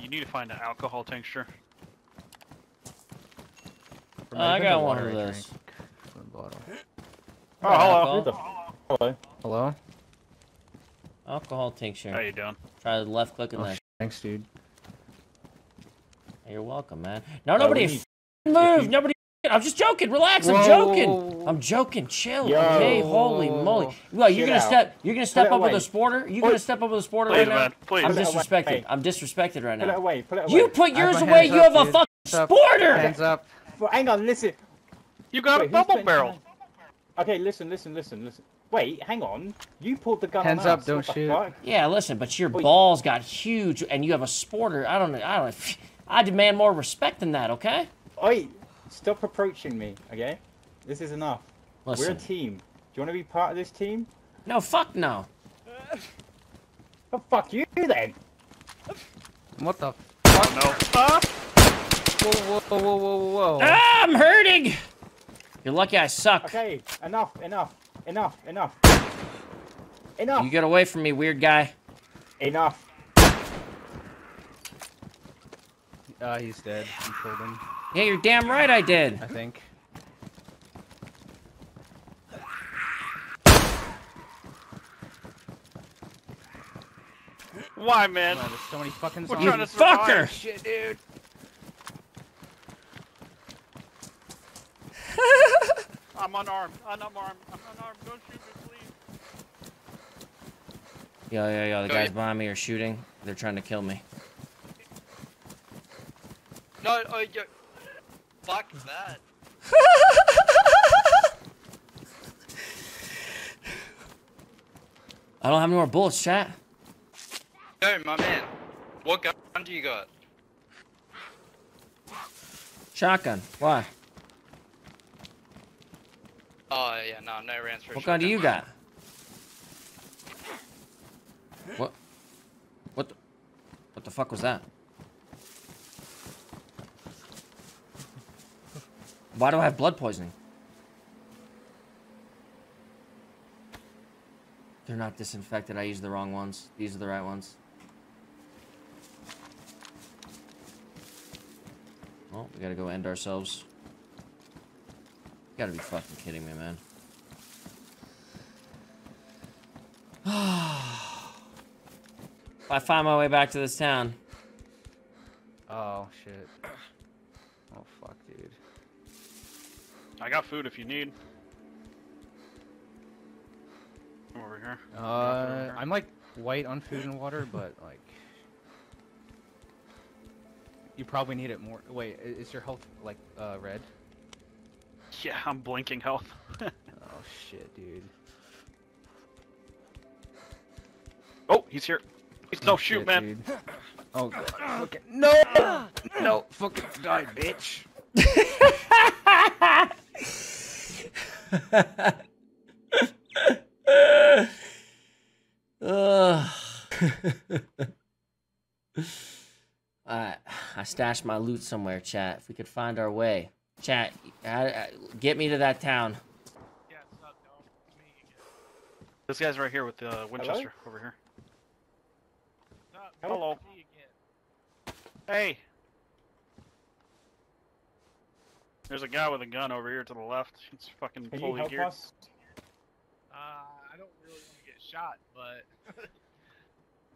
You need to find an alcohol tincture. I got one of those. Oh, hello. Hello. Hello. Alcohol tincture. How you doing? Try the left click and that. Thanks, dude. Hey, you're welcome, man. No, nobody move. Nobody. I'm just joking. Relax. Whoa. I'm joking. I'm joking. Chill. Yo. Okay. Holy moly. Well, you're gonna step. You're gonna step up with a sporter. You gonna step up with a sporter right now? Please. I'm disrespected. I'm disrespected right now. Put it away. Put it away. You put yours away. You have a fucking sporter. Hands up. Well, hang on. Listen. You got a bubble barrel. Okay, listen. Wait, hang on. You pulled the gun. Hands up, don't shoot. Yeah, listen, but your balls got huge, and you have a sporter. I don't. I demand more respect than that. Okay. Oi, stop approaching me. Okay, this is enough. Listen. We're a team. Do you want to be part of this team? No, fuck no. Well, fuck you then. What the? Fuck? No. Whoa. Ah, I'm hurting. You're lucky I suck. Okay, enough. You get away from me, weird guy. Enough. He's dead. You killed him. Yeah, you're damn right I did. I think. Why, man? Oh, there's so many fucking zombies. We're trying to survive. Fucker! Shit, dude. I'm unarmed. I'm unarmed. Don't shoot me, please. Yo. The guys behind me are shooting. They're trying to kill me. No, yo. Fuck that. I don't have any more bullets, chat. Yo, my man. What gun do you got? Shotgun. Why? Oh, yeah, no rounds for a shotgun. What gun do you got? What? What the fuck was that? Why do I have blood poisoning? They're not disinfected. I used the wrong ones. These are the right ones. Well, we gotta go end ourselves. You gotta be fucking kidding me, man. If I find my way back to this town. Oh, shit. Oh, fuck, dude. I got food if you need. Come over here. I'm like white on food and water, but like. You probably need it more. Wait, is your health like red? Yeah, I'm blinking health. Oh shit, dude. Oh, he's here. No, shoot, man. Dude. Oh god. Okay. No, fucking die, bitch. Alright, I stashed my loot somewhere, chat. If we could find our way. Chat, get me to that town. Yeah, it's not me again. This guy's right here with the Winchester. Hello? Over here. Hello. Hey. There's a guy with a gun over here to the left. It's fucking fully geared. I don't really want to get shot, but.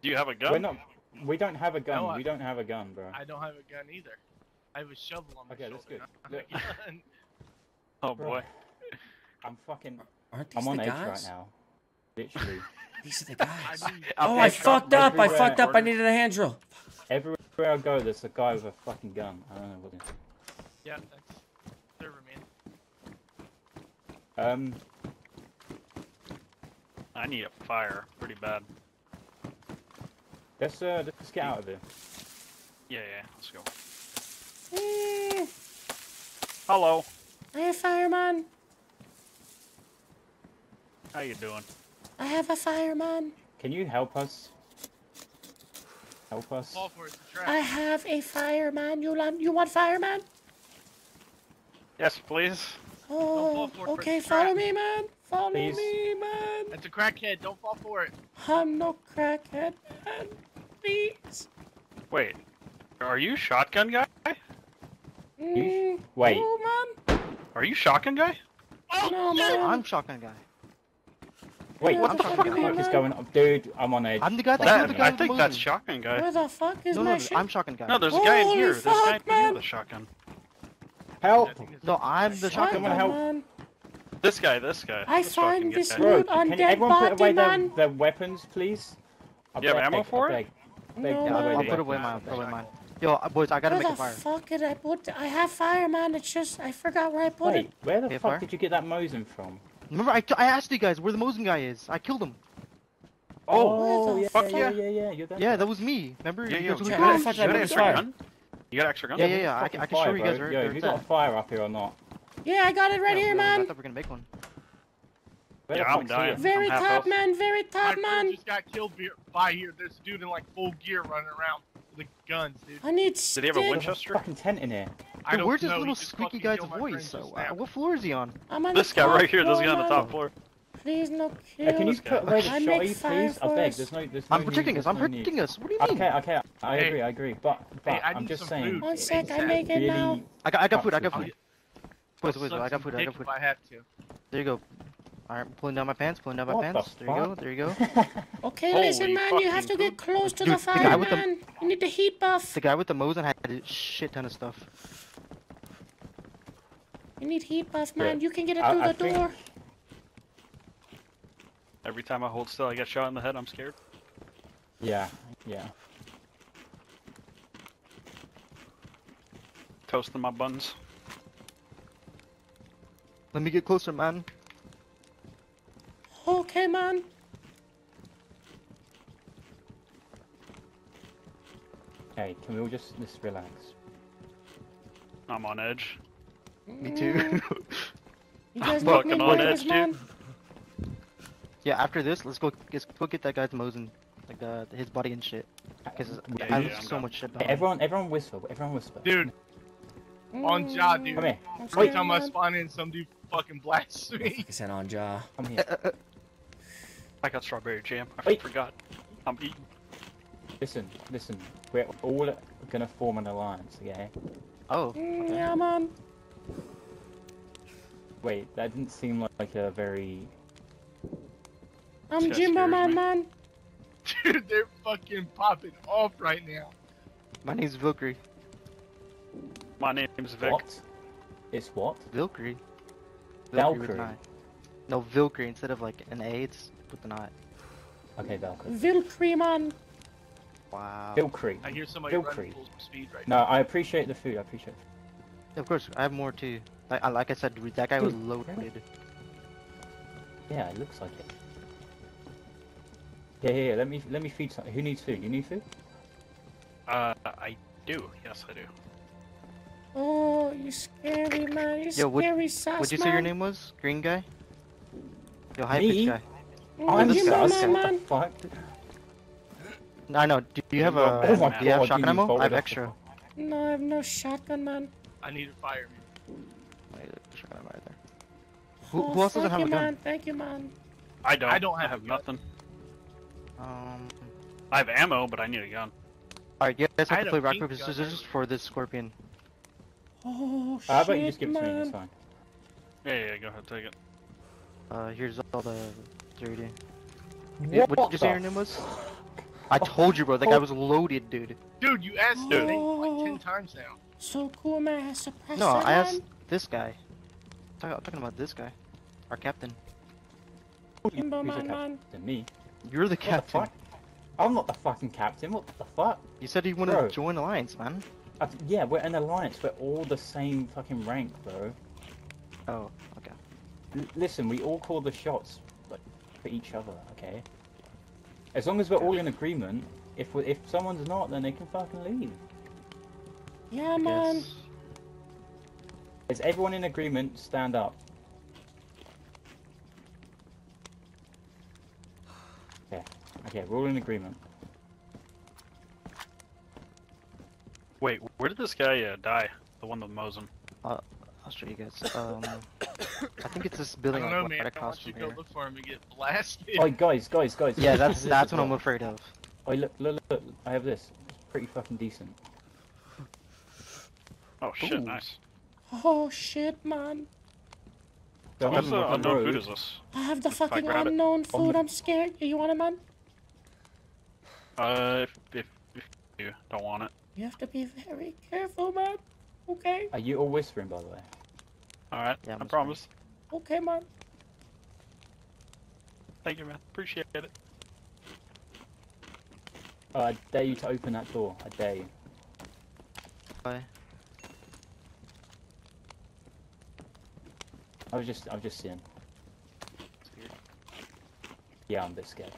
Do you have a gun? We don't have a gun. No, we don't have a gun, bro. I don't have a gun either. I have a shovel on my shoulder. That's good. Oh boy. I'm fucking. Aren't these the guys? I'm on edge right now. Literally. These are the guys. I fucked up. Everywhere. I fucked up. I needed a hand drill. Everywhere I go, there's a guy with a fucking gun. I don't know what it is. Yeah, that's server, man. I need a fire pretty bad. Let's get out of here. Yeah, let's go. Hello. Hey, fireman. How you doing? I have a fireman. Can you help us? Help us. I have a fireman. You want fireman? Yes, please. Oh, okay. Follow me, man. Follow me, man. It's a crackhead. Don't fall for it. I'm no crackhead, man. Please. Wait. Are you shotgun guy? Mm, wait. No, man. Are you shotgun guy? Oh, no, man. I'm shotgun guy. Wait, what the fuck is going on? Dude, I'm on edge. I'm the guy that killed the guy. I think that's shotgun guy. Where the fuck is my shotgun? I'm shotgun guy. No, there's a guy in here. There's a guy in here with a shotgun. Help! No, I'm the shotgun guy. Help. This guy. I find this loot on dead body, man. Their weapons, please. You have ammo for it? No, I'll put away mine. Yo, boys, I gotta make a fire. Where the fuck did I put? I have fire, man. It's just I forgot where I put it. Where the fuck did you get that Mosin from? Remember, I asked you guys where the Mosin guy is. I killed him. Oh, yeah, fuck yeah. Yeah, that was me. Remember? Yeah, you got an extra gun? You got an extra gun? Yeah. I can show you guys where it's at. Yo, you got a fire up here or not? Yeah, I got it right here, man. I thought we were gonna make one. Yeah, I'm dying. Very top, man. I just got killed by here. There's a dude in like full gear running around with the guns, dude. I need sticks. Did he have a Winchester? There's a fucking tent in here. Dude, where's this little squeaky guy's voice? So, what floor is he on? I'm on this guy right here. This guy on the top floor. Please, no kill. Can you put red shotty, please? I beg. There's no. I'm protecting us. What do you mean? Okay. I agree. But I'm just saying. One sec. I make it now. I got food. Wait, I got food. I have to. There you go. Alright, pulling down my pants. There you go. Okay, listen, man, you have to get close to the fire, man. You need the heat buff. The guy with the Mosin had a shit ton of stuff. You need heat buff, man. You can get it through the door. Every time I hold still, I get shot in the head. I'm scared. Yeah. Toasting my buns. Let me get closer, man. Okay, man. Hey, can we all just relax? I'm on edge. Me too. I'm fucking on edge, dude. Yeah, after this, let's go get that guy's Mosin, like his body and shit. Cause I have so much shit. Hey, everyone whistle. Dude. On jaw, dude. Come here. Every time I spawn in, some dude fucking blasts me. I said on jaw. Come here. I got strawberry jam. I forgot. I'm eating. Listen. We're all gonna form an alliance, okay? Oh. Yeah, man. Wait, that didn't seem like a very. I'm Jimbo, man. Dude, they're fucking popping off right now. My name's Valkyrie. My name is Vic. What? It's what? Valkyrie. Valkyrie. No, Valkyrie instead of like an A, it's with an I. Okay, Valkyrie. Valkyrie, man. Wow. Valkyrie. I hear somebody running full speed right now. No, I appreciate the food. Yeah, of course, I have more too. Like I said, that guy was loaded. Really? Yeah, it looks like it. Yeah. Let me feed something. Who needs food? You need food? I do. Yes, I do. Oh, you scary, man. Yo, what'd you say your name was? Green guy? Yo, high pitch guy. I'm the sus, what the fuck? I know, do you have a shotgun ammo? I have extra. No, I have no shotgun, man. I need a fire, man. I need a shotgun ammo either. Who else doesn't have a gun? Thank you, man. I don't have nothing. I have ammo, but I need a gun. Alright, you guys have to play rock, paper, scissors for this scorpion. Oh, shit, how about you just give it to me, it's fine. Yeah, go ahead, take it. Here's all the 3D. Yeah, what did you say your name was? I told you, bro, that guy was loaded, dude. Dude, you asked me like 10 times now. So cool, man, I suppressed that. No, I asked this guy. I'm talking about this guy. Our captain. Kimbo, man. Me. You're the captain. What the fuck? I'm not the fucking captain, what the fuck? You said you wanted to join Alliance, man. Yeah, we're an alliance. We're all the same fucking rank, bro. Oh, okay. Listen, we all call the shots for each other, okay? As long as we're all in agreement, if someone's not, then they can fucking leave. Yeah, man. Is everyone in agreement? Stand up. Okay, we're all in agreement. Wait, where did this guy die? The one with Mosin. I'll show you guys. I think it's this building. I don't know, man. I want you to go look for him and get blasted. Oh, guys. Yeah, that's what I'm afraid of. Oh, look. I have this. It's pretty fucking decent. Oh shit, nice. Oh shit, man. What the unknown food is this? I have the fucking unknown food, I'm scared. You want it, man? If you don't want it. You have to be very careful, man. Okay? Are you all whispering, by the way? Alright, yeah, I promise. Okay, man. Thank you, man. Appreciate it. I dare you to open that door. I dare you. Why? I was just seeing. Yeah, I'm a bit scared.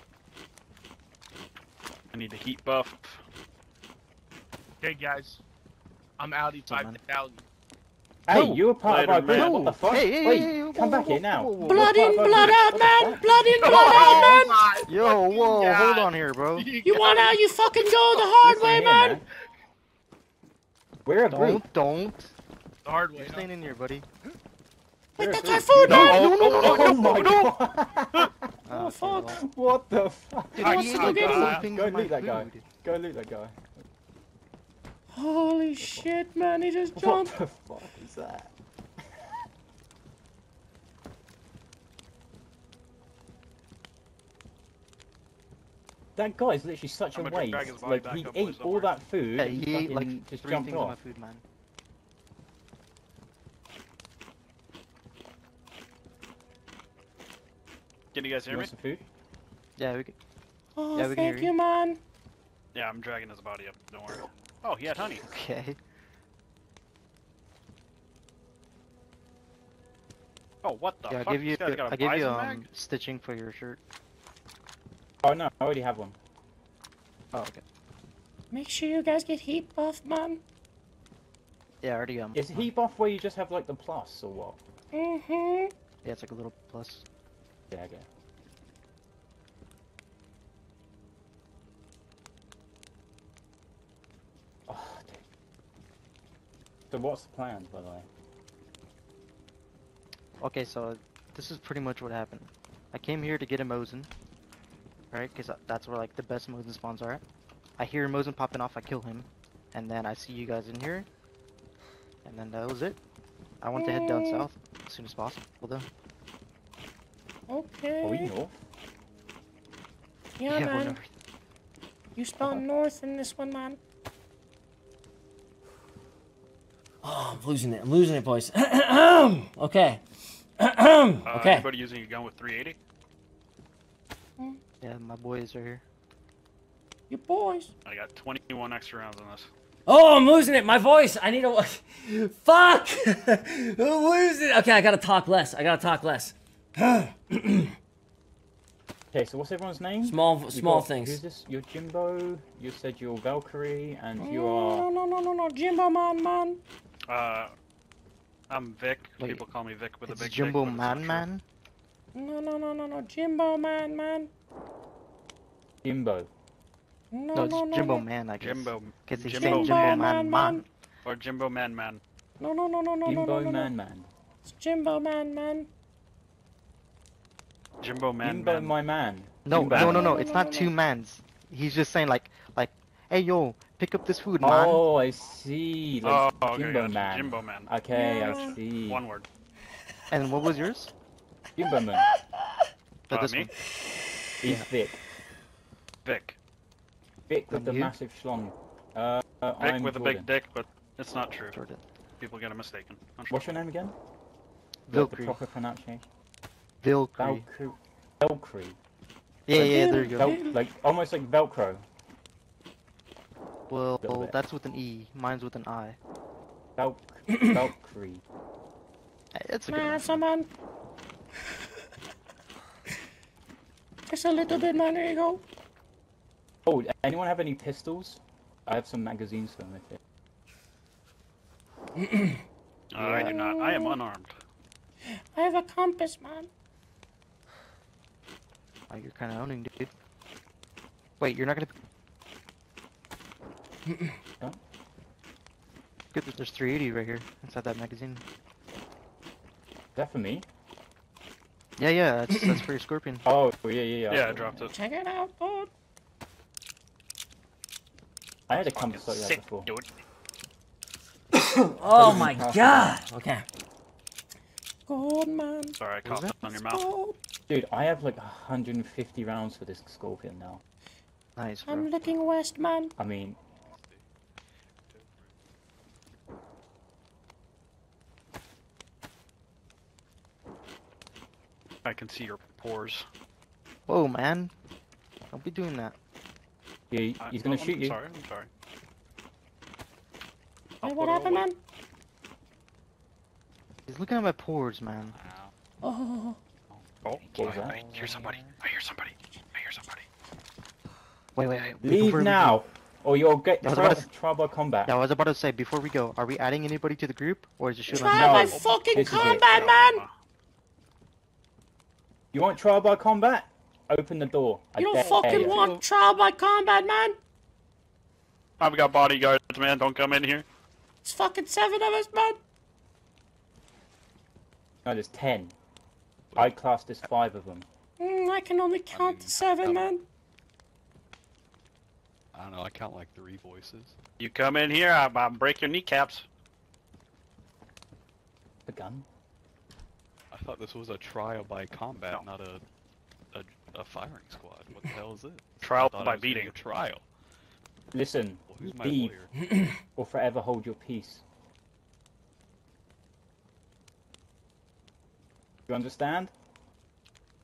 I need a heat buff. Okay, guys. I'm Audi 5000. Hey, oh, you were part of our what the fuck? Hey, come back here now. Blood in, blood out, man! Blood in, blood out, man! Yo, whoa, hold on here, bro. You want out, you fucking go the hard way, man! We're a group. Don't. The hard way. Staying in here, buddy. Wait, that's our food, man! No! Oh, fuck. What the fuck? He wants to go get him. Go loot that guy. Go loot that guy. Holy shit, man, he just jumped! What the fuck is that? That guy's literally such a waste. Like, he ate all that food and he ate, like, just jumped off. On my food, man. Can you guys hear me? Want some food? Yeah, we can. Oh, yeah, we thank you, man! Yeah, I'm dragging his body up, don't worry. Oh, he had honey. Okay. Oh, what the fuck? I'll give you stitching for your shirt. Oh no, I already have one. Oh, okay. Make sure you guys get heat buff, man. Yeah, I already got one. Is heat buff where you just have like the plus or what? Mm-hmm. Yeah, it's like a little plus. Yeah, okay. So what's the plan, by the way? Okay, so this is pretty much what happened. I came here to get a Mosin, right? Because that's where like the best Mosin spawns are. I hear a Mosin popping off, I kill him, and then I see you guys in here, and then that was it. I want to head down south as soon as possible, though. Okay. Are we north? Yeah, man. North. You spawn north in this one, man. Oh, I'm losing it, boys. Okay. Okay. Anybody using a gun with 380? Yeah, my boys are here. Your boys. I got 21 extra rounds on this. Oh, I'm losing it. My voice. I need to... Fuck! I'm losing it. Okay, I gotta talk less. Okay, so what's everyone's name? Small things. Who's this? You're Jimbo, you said you're Valkyrie, and you are... No, Jimbo man. I'm Vic. Wait, people call me Vic with a big Jimbo Vic, man? Sure. No, Jimbo man. Jimbo. No, it's Jimbo man, I guess. Jimbo. Because he's saying Jimbo man. Or Jimbo man. No, Jimbo man. It's Jimbo man. Jimbo man. Jimbo my man. No, it's not two mans. He's just saying like, hey yo, pick up this food, man. Oh, I see. Like, oh, okay, Jimbo man. Jimbo man. Okay, I see. One word. And what was yours? Jimbo man. This me? One. He's Vic. Vic with the massive schlong. Vic I'm with Jordan. A big dick, but it's not true. Jordan. People get it mistaken. What's your name again? Vilcree. The proper pronunciation. Velcro. Yeah, there you go. Like, almost like Velcro. Well, that's with an E. Mine's with an I. Velcree. It's a good one. Someone. Just a little bit, man. There you go. Oh, anyone have any pistols? I have some magazines for them, I think. I do not. I am unarmed. I have a compass, man. Oh, you're kind of owning, dude. Wait, you're not gonna... Huh? Good that there's 380 right here, inside that magazine. That for me? Yeah, that's for your Scorpion. Oh, yeah. Yeah, I dropped it. Check it out, bud. I had a compass like that before. Oh my god! Okay. Goldman. Sorry, I caught that on your mouth. Dude, I have like 150 rounds for this scorpion now. Nice, bro. I'm looking west, man. I mean... I can see your pores. Whoa, man. Don't be doing that. Yeah, he's gonna shoot you. Sorry, I'm sorry. Hey, what happened, man? He's looking at my pores, man. Oh. Oh, I hear somebody. I hear somebody. Wait. Leave now, or you'll get into trouble combat. Yeah, I was about to say, before we go, are we adding anybody to the group, or is it just trial by fucking combat, man? You want trial by combat? Open the door. You don't fucking want trial by combat, man. I've got bodyguards, man. Don't come in here. It's fucking 7 of us, man. No, there's 10. I classed as 5 of them. I can only count to 7, man. I don't know, I count like 3 voices. You come in here, I'll break your kneecaps. A gun? I thought this was a trial by combat, not a firing squad. What the hell is it? Trial by beating. A trial. Listen, leave or forever hold your peace. You understand?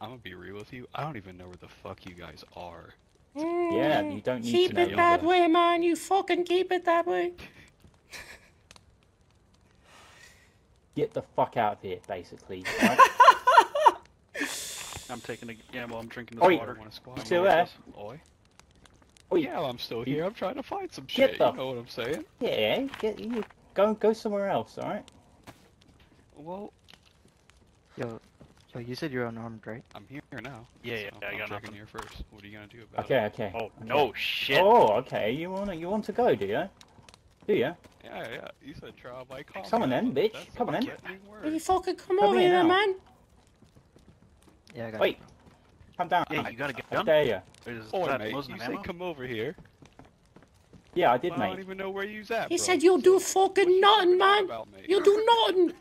I'm gonna be real with you, I don't even know where the fuck you guys are. Yeah, you don't need to know. Keep it that way, man. You fucking keep it that way. Get the fuck out of here, basically. Right? I'm taking a gamble. I'm drinking this water. You still there? Oi. Oh yeah, I'm still here. I'm trying to find some shit. You know what I'm saying? Yeah. Get you. Go somewhere else. All right. Well. Yo, you said you're unarmed, right? I'm here now. Yeah, I got nothing here first. What are you gonna do about it? Okay. Oh, no shit. Oh, okay. You want to go, do you? Do you? Yeah. You said trial by combat. Come on then, bitch. Come on then. You fucking come over here, man. Yeah, I got it. Wait. Come down. Yeah, you gotta get down. There you. Mate, you say come over here. Yeah, I did, mate. I don't even know where you at. He said you'll do fucking nothing, man. You'll do nothing.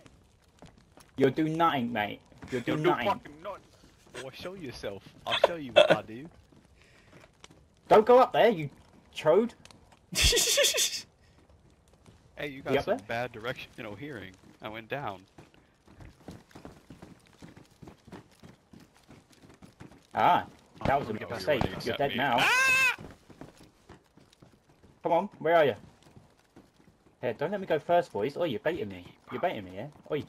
You'll do nothing, mate. You'll do nothing. Well, show yourself. I'll show you what I do. Don't go up there, you chode. Hey, you got some bad directional hearing. I went down. Ah, that was a mistake. You're dead now. Ah! Come on, where are you? Here, don't let me go first, boys. Oh, you're baiting me. You're baiting me, yeah? Oi.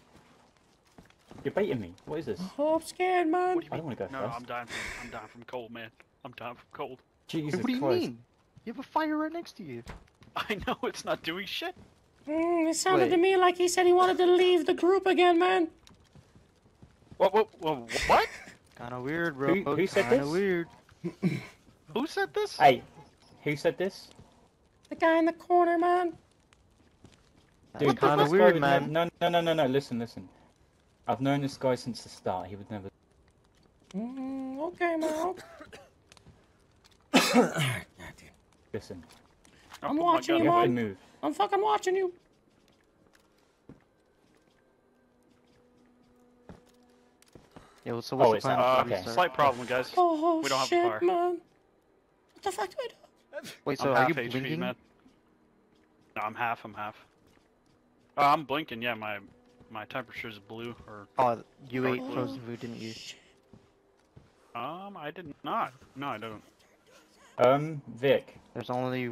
You're baiting me. What is this? Oh, I'm scared, man. I don't want to go first. No, I'm dying from cold, man. I'm dying from cold. Jesus Christ. What do you mean? You have a fire right next to you. I know, it's not doing shit. It sounded to me like he said he wanted to leave the group again, man. What? Kinda weird, bro. Who said this? Kinda weird. Who said this? Hey, who said this? The guy in the corner, man. Dude, kinda weird, man. No, listen. I've known this guy since the start, he would never... Okay, man. Listen. I'm watching you, man. Move. I'm fucking watching you. Yeah, so what's the plan? Okay. Slight problem, guys. We don't have a fire. Man. What the fuck do I do? Wait, so are you blinking? Man. No, I'm half. I'm blinking, yeah, my temperature's blue, or... Oh, you ate frozen food, didn't you? I did not. No, I don't. Vic. There's only...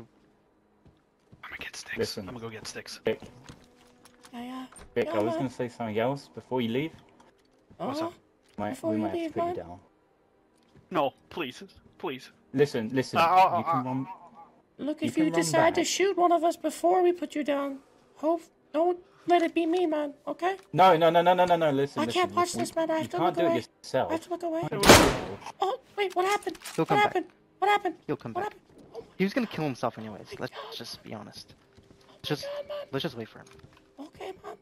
I'm gonna get sticks. Listen. I'm gonna go get sticks. Vic. Yeah. Vic, I was gonna say something else before you leave. What's up? We might have to put you down. No, please. Listen, you can run... Look, if you decide to shoot one of us before we put you down, don't let it be me, man, okay? No, listen. I can't watch this, man. I have to look away. You can't do it yourself. I have to look away. Oh, wait, what happened? What happened? He'll come back. Oh, he was gonna kill himself anyways. Let's just be honest. Let's just wait for him. Okay, man.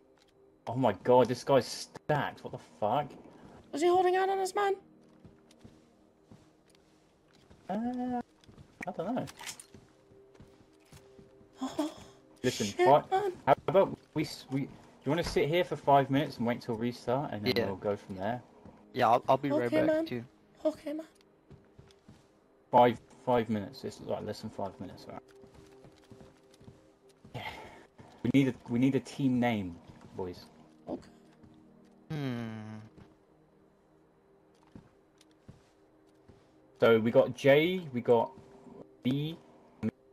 Oh my god, this guy's stacked. What the fuck? Was he holding out on us, man? I don't know. Listen, How about we do you want to sit here for 5 minutes and wait till restart, and then we'll go from there? Yeah, I'll be right back too. Okay, man. 5 minutes. It's like less than 5 minutes. All right. Yeah. We need a team name, boys. Okay. So we got J, we got B,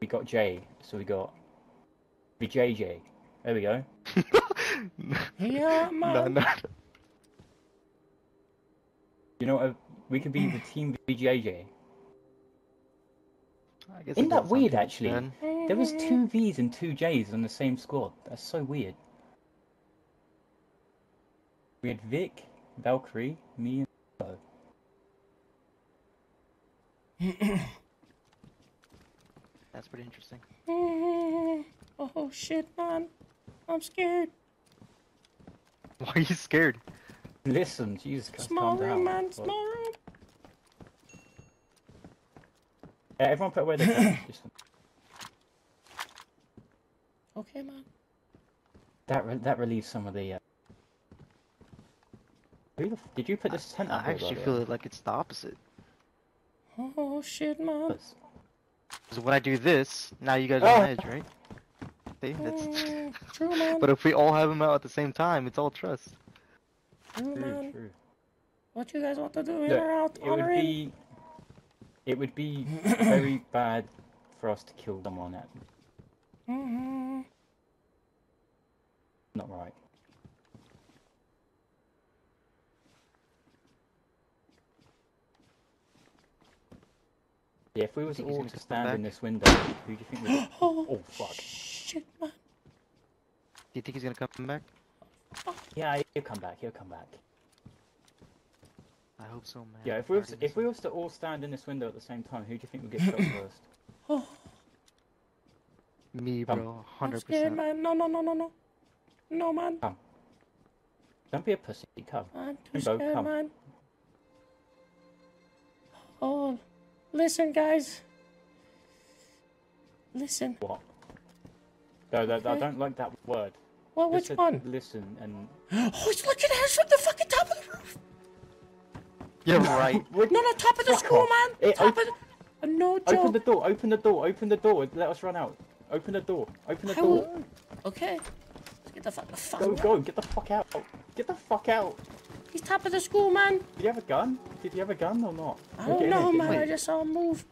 we got J. So we got BJJ. There we go. Yeah, man. No. You know what? We could be the team BJJ. Isn't that weird, actually? Then. There was 2 V's and 2 J's on the same squad. That's so weird. We had Vic, Valkyrie, me, and Bo. That's pretty interesting. Oh shit, man. I'm scared. Why are you scared? Listen, Jesus Christ. Small room, man. Small room. Yeah, everyone put away their guns. Okay, man. That relieves some of the. Did you put this tent up? I actually feel like it's the opposite. Oh shit, man. So when I do this, now you guys are on edge, right? See, that's true, man. But if we all have them out at the same time, it's all trust. True, man. What you guys want to do in or out? It would be very bad for us to kill someone at. Not right. Yeah, if we were all to stand in this window, who do you think would... Oh, fuck. Shit, man. Do you think he's gonna come back? Yeah, he'll come back. I hope so, man. Yeah, if we was to all stand in this window at the same time, who do you think would get shot first? Me, bro. 100%. I'm scared, man. No. No, man. Come. Don't be a pussy. Come. I'm too scared, man. Oh... Listen, guys. Listen. What? No, I don't like that word. Well, which one? Listen and... Oh, it's looking at us from the fucking top of the roof! Yeah, right. No, top of the school, man! Top of the... No joke. Open the door, let us run out. Open the door. Okay. Let's get the fuck out. Go, get the fuck out. He's top of the school, man. Did you have a gun? Did you have a gun or not? I don't know, man. I just saw him move.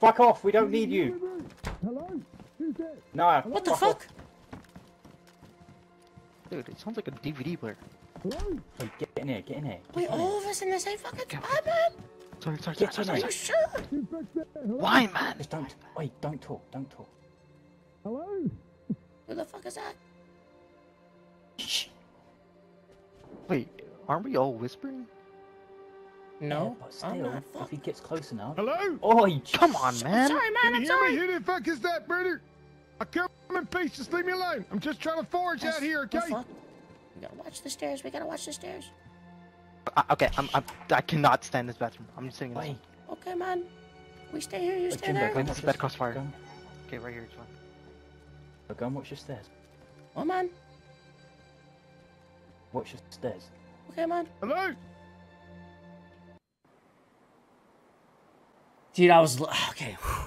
Fuck off. We don't need you. Hello? Who's that? No. What the fuck? Dude, it sounds like a DVD player. Hello? Hey, get in here. Wait, all of us in the same fucking spot, man? Sorry. Are you sure? Why, man? Just don't. Wait, don't talk. Hello? Who the fuck is that? Shh. Wait, aren't we all whispering? No, but still, I'm not. If he gets close enough. Hello? Oh, come on, man. Sorry, man, I'm sorry. Who the fuck is that, brother? I come in peace, just leave me alone. I'm just trying to forage out here, okay? We gotta watch the stairs. Okay, I cannot stand this bathroom. I'm just saying. Wait. Okay, man. We stay here, you stay there. This is bad crossfire. Okay, right here, it's fine. Go and watch the stairs. Oh, man. Watch the stairs. Okay, man. Hello? Dude,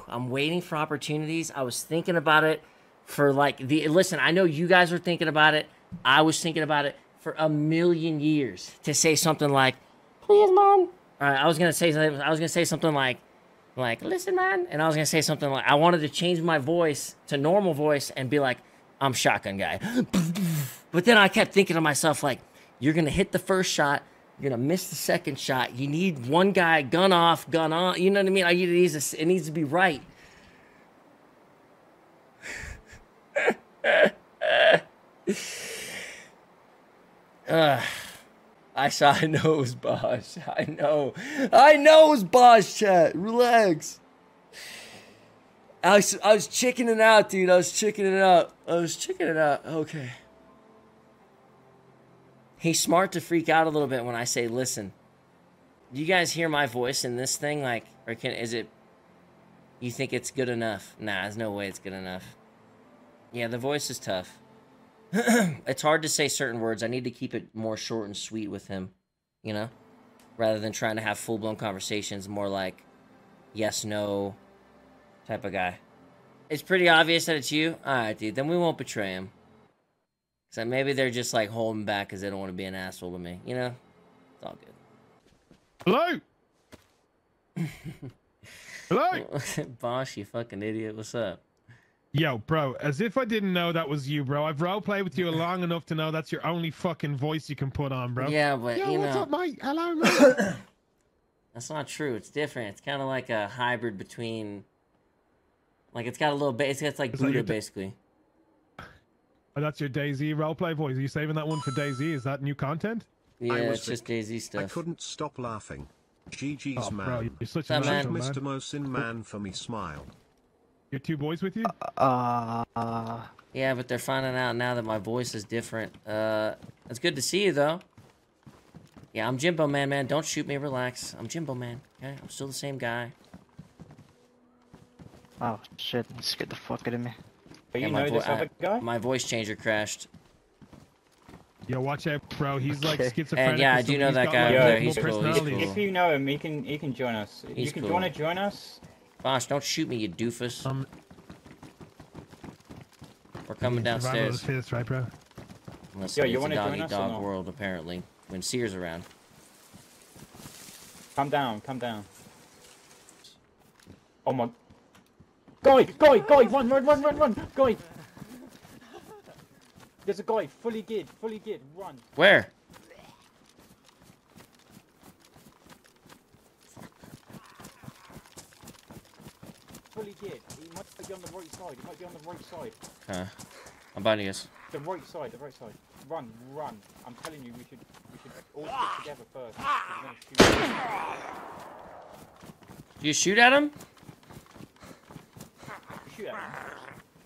I'm waiting for opportunities. I was thinking about it for listen, I know you guys are thinking about it. I was thinking about it for a million years to say something like, please, mom. I was going to say something like, listen, man. And I was going to say something like, I wanted to change my voice to normal voice and be like, I'm shotgun guy. But then I kept thinking to myself, like, you're going to hit the first shot. You're going to miss the second shot. You need one guy, gun off, gun on. You know what I mean? It needs to be right. I know it was Bosch. I know it was Bosch, chat. Relax. I was chickening out, dude. I was chickening out. Okay. He's smart to freak out a little bit when I say, listen, do you guys hear my voice in this thing? Like, or you think it's good enough? Nah, there's no way it's good enough. Yeah, the voice is tough. It's hard to say certain words. I need to keep it more short and sweet with him, you know? Rather than trying to have full-blown conversations, more like yes, no type of guy. It's pretty obvious that it's you? Alright, dude, then we won't betray him. So maybe they're just, like, holding back because they don't want to be an asshole to me, you know? It's all good. Hello? Hello? Bosh, you fucking idiot. What's up? Yo, bro, as if I didn't know that was you, bro. I've roleplayed with you long enough to know that's your only fucking voice you can put on, bro. Yeah, but, yo, you what's know... up, mate? Hello, mate? That's not true. It's different. It's kind of like a hybrid between... Like, it's got a little bit... It's like Buddha, basically. Oh, that's your DayZ roleplay voice. Are you saving that one for DayZ? Is that new content? Yeah, it's just DayZ stuff. I couldn't stop laughing. GG's, oh, man. Bro, you're such a man. Mr. Mosin, man, for me, smile. Your two boys with you? Yeah, but they're finding out now that my voice is different. It's good to see you, though. Yeah, I'm Jimbo Man, man. Don't shoot me. Relax. I'm Jimbo Man. Okay? I'm still the same guy. Oh, shit. You scared the fuck out of me. But yeah, you know this other guy? My voice changer crashed. Yo, watch out, bro. He's like schizophrenic. And yeah, I do know that guy over there. He's cool. If you know him, he can join us. He's cool. You want to join us? Bosh, don't shoot me, you doofus. We're coming downstairs. Fist, right, bro? Unless it's a dog-eat-dog world, apparently. When Seer's around. Come down, come down. Oh my... Guy, run, guy. There's a guy, fully geared, run. Where? Fully geared, he might be on the right side, Okay, I'm biting us. The right side. Run. I'm telling you, we should all get together first. Do you shoot at him?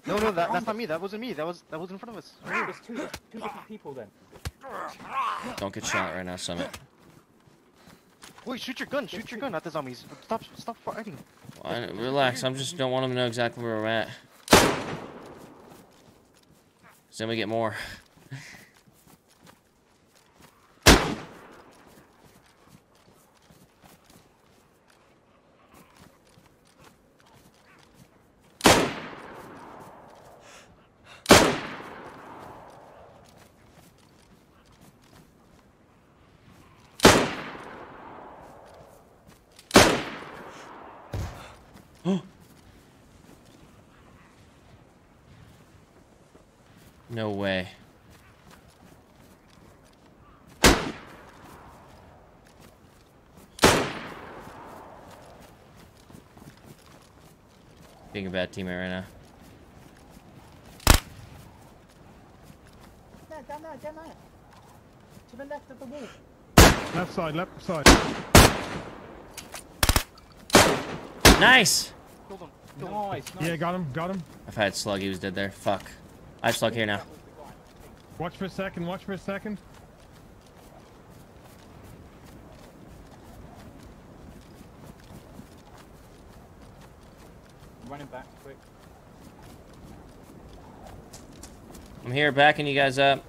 No, that's not me. That wasn't me. That was in front of us. There's two different people then. Don't get shot right now, Summit. Wait, shoot your gun at the zombies. Stop fighting. Well, relax. I just don't want them to know exactly where we're at. Cause then we get more. No way. Being a bad teammate right now. Down there. To the left of the wall. Left side. Nice! Nice. Yeah, got him. I've had Slug, he was dead there. Fuck. I have Slug here now. Watch for a second. Running back, quick. I'm here, backing you guys up.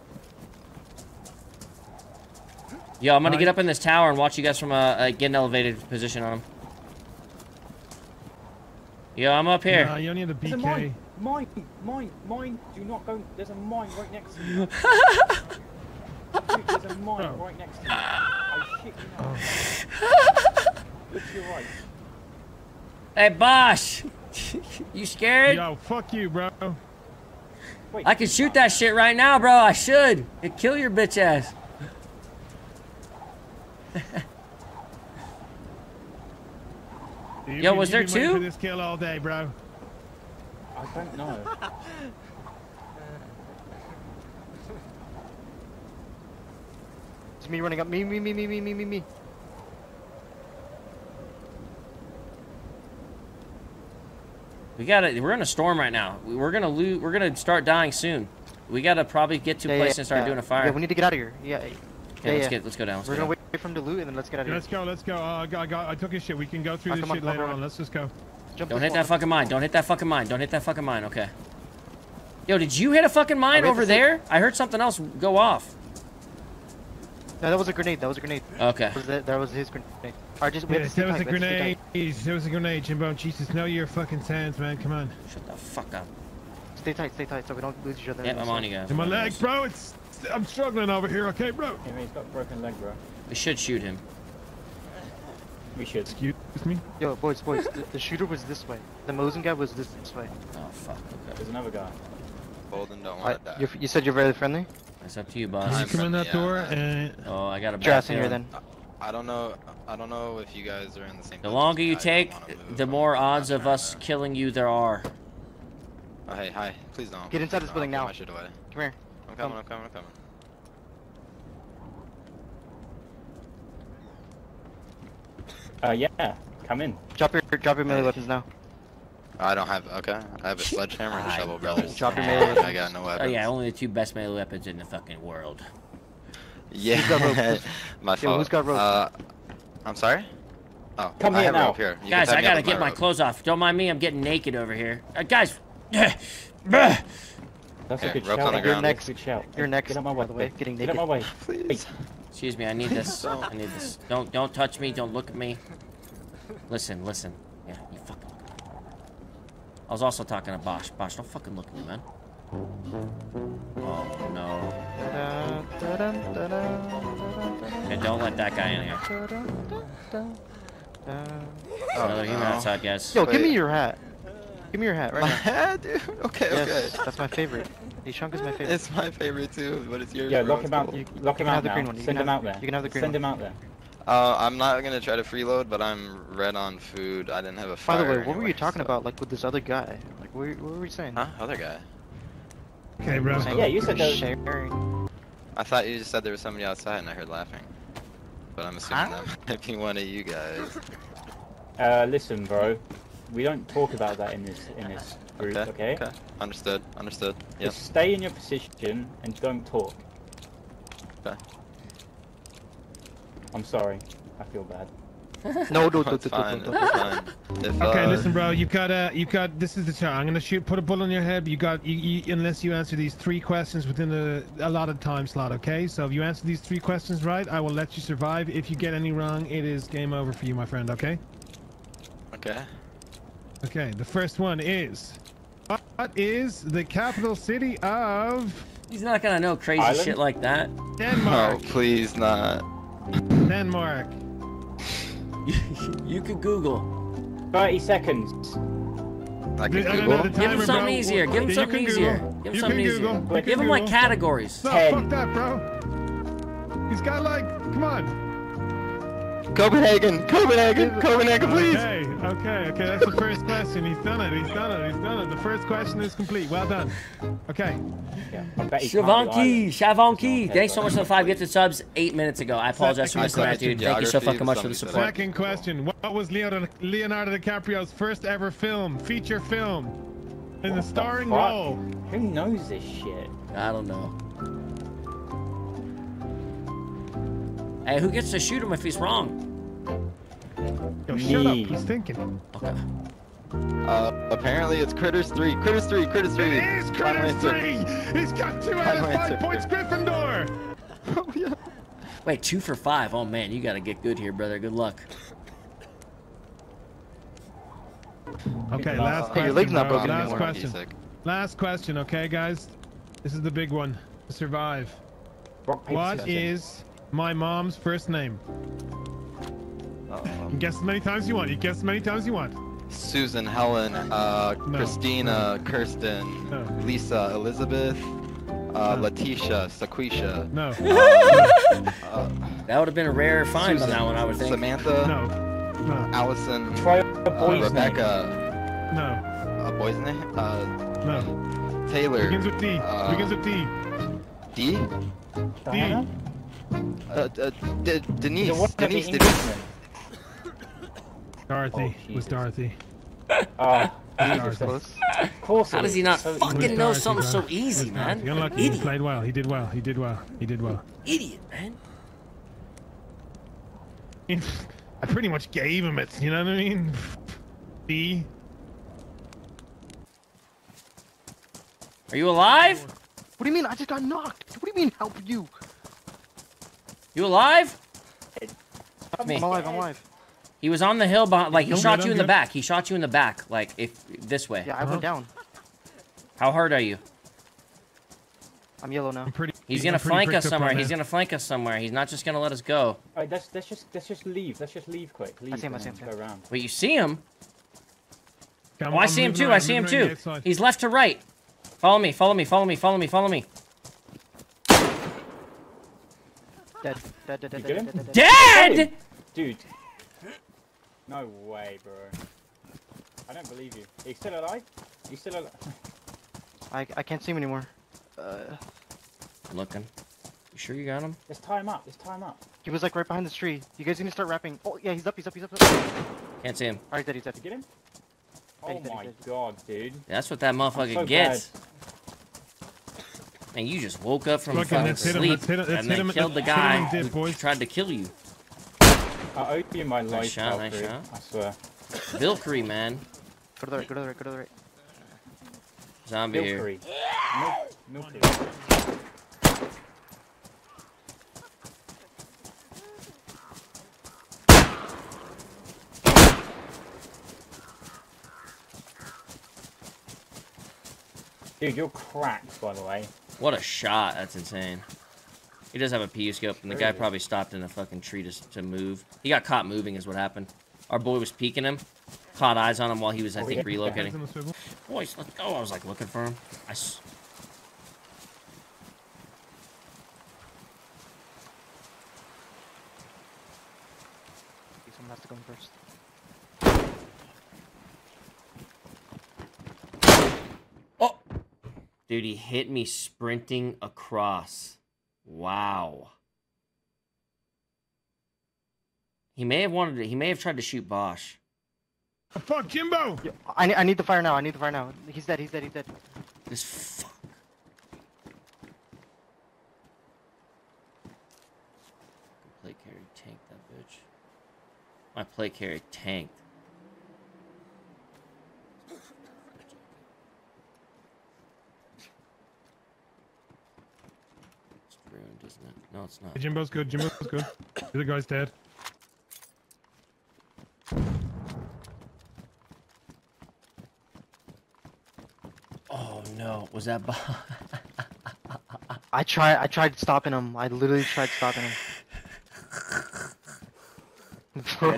Yo, I'm gonna get up in this tower and watch you guys from get an elevated position on them. Yo, I'm up here. You only have the BK. Mine, do not go, there's a mine right next to you. Dude, there's a mine right next to you. Oh shit, you know. It's your right. Hey, Bosh! You scared? Yo, fuck you, bro. Wait, I can shoot that shit right now, bro, I should. It'd kill your bitch ass. Dude, yo, was there two? This kill all day, bro. I don't know. It's me running up. Me. We're in a storm right now. We're gonna start dying soon. We gotta probably get to a place and start doing a fire. Yeah, we need to get out of here. Yeah. Okay, let's go down. We're gonna wait for him to loot and then let's get out of here. Let's go. I took his shit. We can go through this shit later on. Let's just go. Don't hit that fucking mine. Okay. Yo, did you hit a fucking mine over there? I heard something else go off. No, that was a grenade. That was a grenade. Okay. That was his grenade. Or just, yeah, that was a grenade. That was a grenade, Jimbo. Jesus, know your fucking sense, man. Come on. Shut the fuck up. Stay tight, so we don't lose each other. Yeah, I'm on you guys. To my leg, bro. I'm struggling over here, okay, bro? Yeah, he's got broken leg, bro. We should shoot him. We should. Excuse me? Yo, boys. The shooter was this way. The Mosin guy was this way. Oh, fuck. Okay. There's another guy. Bolden don't want to die. You said you're very friendly? It's up to you, boss. You come in that door and... Oh, I got a back here then. I don't know if you guys are in the same... The longer you take, the more odds of us killing you there are. Oh, hey, hi. Please don't. Get inside this building now. Come here. I'm coming. Yeah. Come in. Drop your melee weapons now. I don't have, okay. I have a sledgehammer and a shovel, brothers. Drop your melee weapons. I got no weapons. Oh, yeah, only the two best melee weapons in the fucking world. Yeah. Who's got ropes? My fault. Yo, who's got ropes? I'm sorry? Oh, come here now. Here. Guys, I gotta get my clothes off. Don't mind me, I'm getting naked over here. Guys! That's a good shout. You're next. Get out my way, by the way. Getting naked. Get out my way. Please. Excuse me, I need this. I need this. Don't touch me. Don't look at me. Listen. Yeah, you fucking look at me. I was also talking to Bosch. Bosch, don't fucking look at me, man. Oh, no. Okay, don't let that guy in here. Another human outside, guys. Yo, give me your hat. Give me your hat, right? My hat, dude? Okay, yes, okay. That's my favorite. The chunk is my favorite. It's my favorite too, but it's yours. Yeah, lock him out. Lock him out now. Send him out there. You can have the green one. Send him out there. I'm not gonna try to freeload, but I'm red on food. I didn't have a fire. By the way, what were you talking about, like, with this other guy? Like, what were you saying? Huh? Other guy. Okay, bro. Yeah, you said that was sharing. I thought you just said there was somebody outside, and I heard laughing. But I'm assuming that might be one of you guys. Listen, bro. We don't talk about that in this group, okay? Okay. Understood. Yep. Just stay in your position and don't talk. Okay. I'm sorry. I feel bad. No, okay, listen, bro. You got. This is the time. I'm gonna shoot. Put a bullet in your head. You, unless you answer these three questions within a allotted time slot. Okay. So if you answer these three questions right, I will let you survive. If you get any wrong, it is game over for you, my friend. Okay. Okay. Okay, the first one is, what is the capital city of... He's not gonna know crazy shit like that. Denmark. Oh, please not. Denmark. You could Google. 30 seconds. I can Google. Give him something easier. Give him something easier. Give him something easier. Give him like categories. No, fuck that, bro. He's got like, come on. Copenhagen, please! Okay, that's the first question. He's done it. The first question is complete. Well done. Okay. Yeah, Shavanki, thanks so much for the 5 gifted subs 8 minutes ago. I apologize for missing that, dude. Thank you so fucking much for the support. Second question, what was Leonardo DiCaprio's first ever feature film? In the starring role. Who knows this shit? I don't know. Hey, who gets to shoot him if he's wrong? Yo, shut up, he's thinking. Okay. Apparently it's Critters 3. It is Critters 3! He's got 2 out of 5 points, Gryffindor! Oh, yeah. Wait, 2 for 5? Oh, man, you gotta get good here, brother. Good luck. Okay, last question. Hey, your leg's not broken anymore. Last question, okay, guys? This is the big one. Survive. What is... my mom's first name? You can guess as many times you want. Susan, Helen, Christina, Kirsten, Lisa, Elizabeth, Letitia, Sequisha. No. That would have been a rare find, Susan, on that one, I would think. Samantha. No. Allison. Try a boy's Rebecca. Name. No. A boy's name? No. Taylor. Begins with D. D? Diana? D. Denise. Dorothy. It was Dorothy. How does he not fucking know something so easy, man? He played well. He did well. Idiot, man. I pretty much gave him it. You know what I mean? B. Are you alive? What do you mean? I just got knocked. What do you mean help you? You alive? Help me. I'm alive. I'm alive. He was on the hill behind, like he shot you in the back. He shot you in the back, like if this way. Yeah, I went down. How hard are you? I'm yellow now. He's gonna flank us somewhere. He's gonna flank us somewhere. He's not just gonna let us go. Alright, let's just leave. Let's just leave quick. Leave. I see him. I see him. Go around. Wait, you see him? Oh, I see him too. I see him too. He's left to right. Follow me. Follow me. Follow me. Follow me. Follow me. Dead. Dead. Dead. Dead. Dead. Dead. Dude. No way, bro. I don't believe you. Are you still alive? Are you still alive? I can't see him anymore. Looking. You sure you got him? Let's tie him up. Let's tie him up. He was like right behind this tree. You guys need to start wrapping. Oh yeah, he's up. He's up. He's up. Can't see him. All right, dead. He's dead. Did you get him? Oh my god, dude. That's what that motherfucker gets. Man, you just woke up from fucking sleep and then killed the guy who tried to kill you. I owe you my life. Nice shot, nice shot. I swear. Valkyrie, man. Go to the right, go to the right, go to the right. Zombie here. Valkyrie. Dude, you're cracked, by the way. What a shot. That's insane. He does have a PU scope, and the guy probably stopped in a fucking tree to move. He got caught moving is what happened. Our boy was peeking him. Caught eyes on him while he was, I think, relocating. Boys, let's go. I was, like, looking for him. Someone has to come first. Dude, he hit me sprinting across. Wow. He may have wanted to, he may have tried to shoot Bosch. Fuck, Jimbo! Yeah, I need the fire now, I need the fire now. He's dead, he's dead, he's dead. This fuck. Play carry tanked that bitch. My play carry tanked. No, it's not. Hey, Jimbo's good. Jimbo's good. The other guy's dead. Oh no! Was that Bosch? I tried stopping him. I literally tried stopping him. Bro.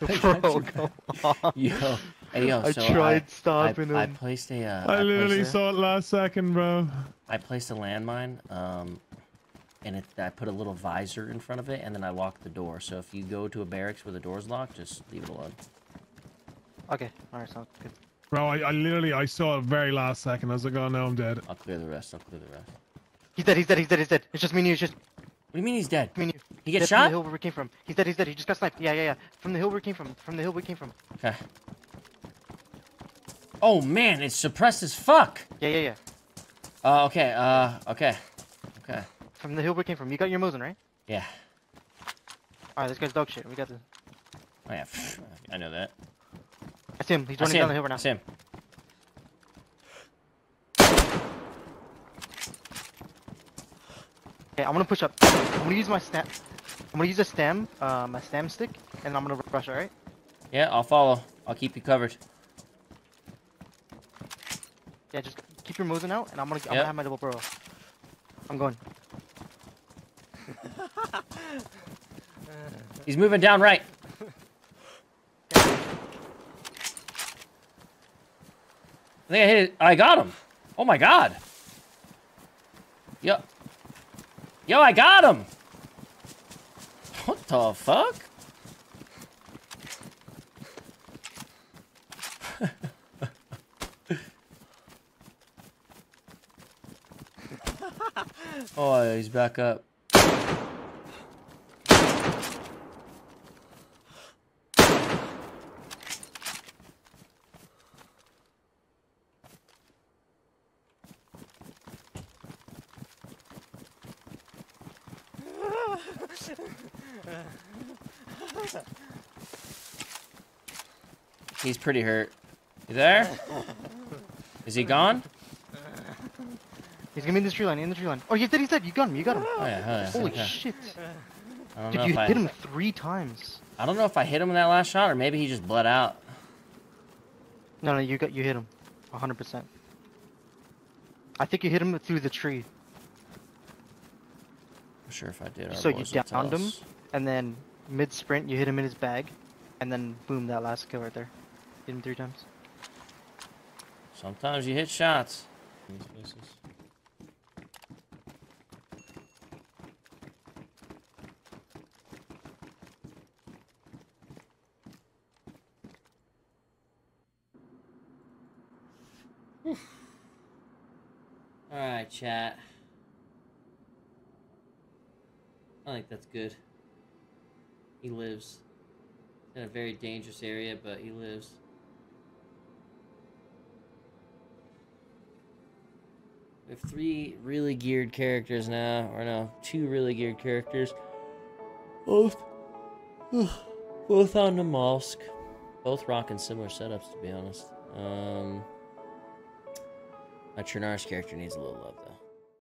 Bro, come on. Yo. Hey, yo, so I tried stopping him. I placed a. I literally saw it last second, bro. I placed a landmine, and I put a little visor in front of it, and then I locked the door. So if you go to a barracks where the door's locked, just leave it alone. Okay, all right, sounds good. Bro, I literally saw it very last second. I was like, oh no, I'm dead. I'll clear the rest. I'll clear the rest. He's dead. He's dead. He's dead. He's dead. It's just me and you. It's just. What do you mean he's dead? Me and you. He gets shot. From the hill where we came from. He's dead. He's dead. He just got sniped. Yeah, yeah, yeah. From the hill where we came from. From the hill we came from. Okay. Oh man, it's suppressed as fuck. Yeah, yeah, yeah. Okay, okay, okay. From the hill we came from. You got your Mosin, right? Yeah. All right, this guy's dog shit. We got the. Oh yeah, I know that. That's him. He's running down the hill right now. That's him. Okay, I'm gonna push up. I'm gonna use my snap. I'm gonna use a stem, my stem stick, and I'm gonna rush. All right? Yeah, I'll follow. I'll keep you covered. Yeah, just keep your Mosin out, and I'm gonna have my double barrel. I'm going. He's moving down right. I think I hit it. I got him. Oh my god. Yo. Yo, I got him. What the fuck? Oh, yeah, he's back up. He's pretty hurt. You there? Is he gone? He's gonna be in this tree line, in the tree line. Oh, he's dead, he's dead. You got him, you got him. Oh, yeah, oh, yeah. Holy okay. Shit. Dude, you hit him 3 times. I don't know if I hit him in that last shot, or maybe he just bled out. No, no, you hit him. 100%. I think you hit him through the tree. I'm sure if I did. So you downed him, and then mid-sprint, you hit him in his bag, and then boom, that last kill right there. Hit him 3 times. Sometimes you hit shots. These places. Alright, chat. I think that's good. He lives. In a very dangerous area, but he lives. We have 3 really geared characters now. Or no, 2 really geared characters. Both on the mosque. Both rocking similar setups, to be honest. My Chernar's character needs a little love, though.